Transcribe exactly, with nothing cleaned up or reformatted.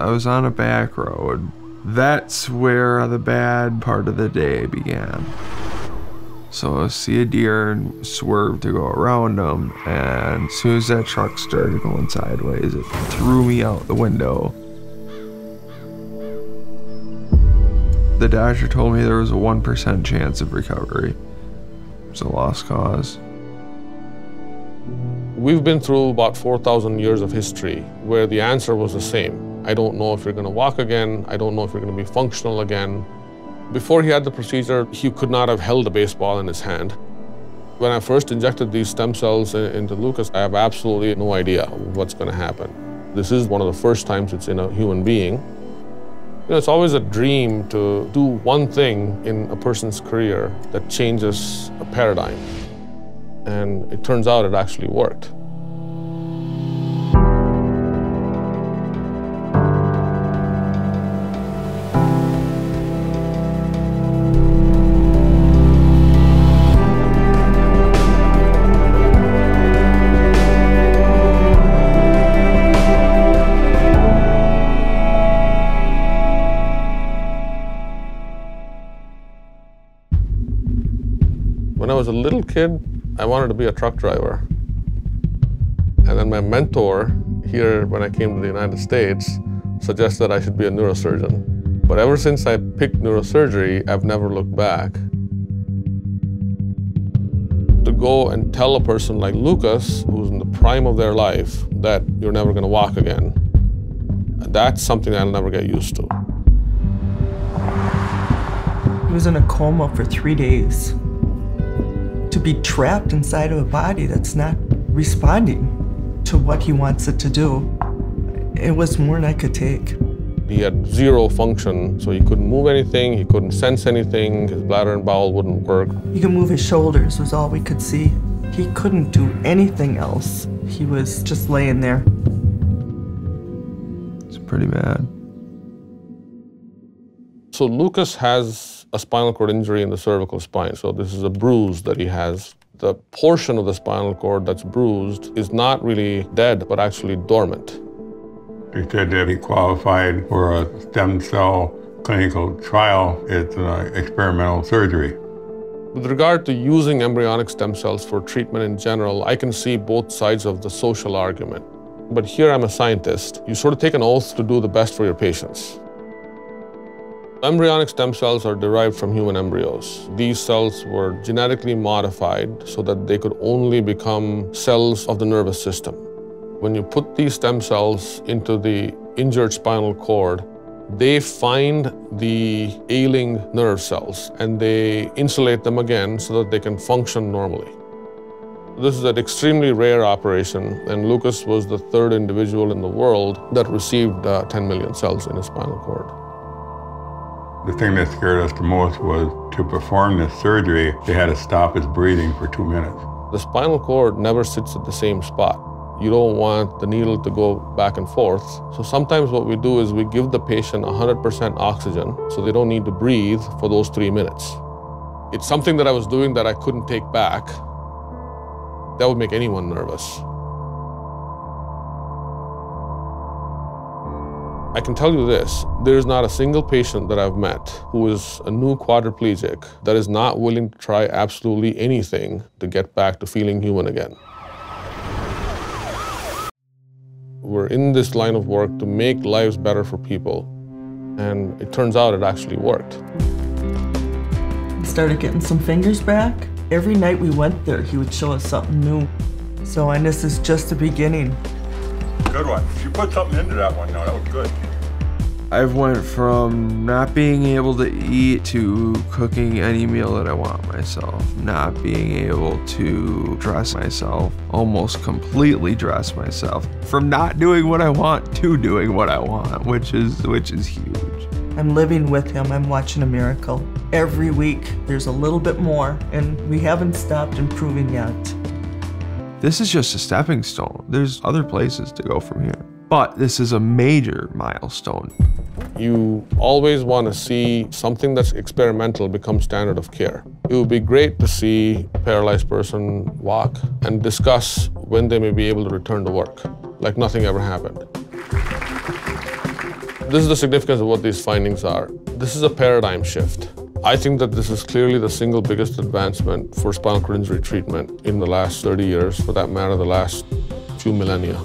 I was on a back road. That's where the bad part of the day began. So I see a deer and swerve to go around him, and as soon as that truck started going sideways, it threw me out the window. The doctor told me there was a one percent chance of recovery. It's a lost cause. We've been through about four thousand years of history where the answer was the same. I don't know if you're gonna walk again. I don't know if you're gonna be functional again. Before he had the procedure, he could not have held a baseball in his hand. When I first injected these stem cells into Lucas, I have absolutely no idea what's gonna happen. This is one of the first times it's in a human being. You know, it's always a dream to do one thing in a person's career that changes a paradigm. And it turns out it actually worked. When I was a little kid, I wanted to be a truck driver. And then my mentor here, when I came to the United States, suggested I should be a neurosurgeon. But ever since I picked neurosurgery, I've never looked back. To go and tell a person like Lucas, who's in the prime of their life, that you're never gonna walk again, that's something I'll never get used to. He was in a coma for three days. To be trapped inside of a body that's not responding to what he wants it to do, it was more than I could take. He had zero function, so he couldn't move anything, he couldn't sense anything, his bladder and bowel wouldn't work. He could move his shoulders, was all we could see. He couldn't do anything else. He was just laying there. It's pretty bad. So Lucas has a spinal cord injury in the cervical spine. So this is a bruise that he has. The portion of the spinal cord that's bruised is not really dead, but actually dormant. He said that he qualified for a stem cell clinical trial. It's an experimental surgery. With regard to using embryonic stem cells for treatment in general, I can see both sides of the social argument. But here I'm a scientist. You sort of take an oath to do the best for your patients. Embryonic stem cells are derived from human embryos. These cells were genetically modified so that they could only become cells of the nervous system. When you put these stem cells into the injured spinal cord, they find the ailing nerve cells and they insulate them again so that they can function normally. This is an extremely rare operation, and Lucas was the third individual in the world that received uh, ten million cells in his spinal cord. The thing that scared us the most was to perform this surgery, they had to stop his breathing for two minutes. The spinal cord never sits at the same spot. You don't want the needle to go back and forth. So sometimes what we do is we give the patient one hundred percent oxygen so they don't need to breathe for those three minutes. It's something that I was doing that I couldn't take back. That would make anyone nervous. I can tell you this, there is not a single patient that I've met who is a new quadriplegic that is not willing to try absolutely anything to get back to feeling human again. We're in this line of work to make lives better for people, and it turns out it actually worked. We started getting some fingers back. Every night we went there, he would show us something new. So, and this is just the beginning. Good one. You put something into that one, though. That was good. I've went from not being able to eat to cooking any meal that I want myself, not being able to dress myself, almost completely dress myself, from not doing what I want to doing what I want, which is, which is huge. I'm living with him. I'm watching a miracle. Every week, there's a little bit more, and we haven't stopped improving yet. This is just a stepping stone. There's other places to go from here. But this is a major milestone. You always want to see something that's experimental become standard of care. It would be great to see a paralyzed person walk and discuss when they may be able to return to work, like nothing ever happened. This is the significance of what these findings are. This is a paradigm shift. I think that this is clearly the single biggest advancement for spinal cord injury treatment in the last thirty years, for that matter, the last few millennia.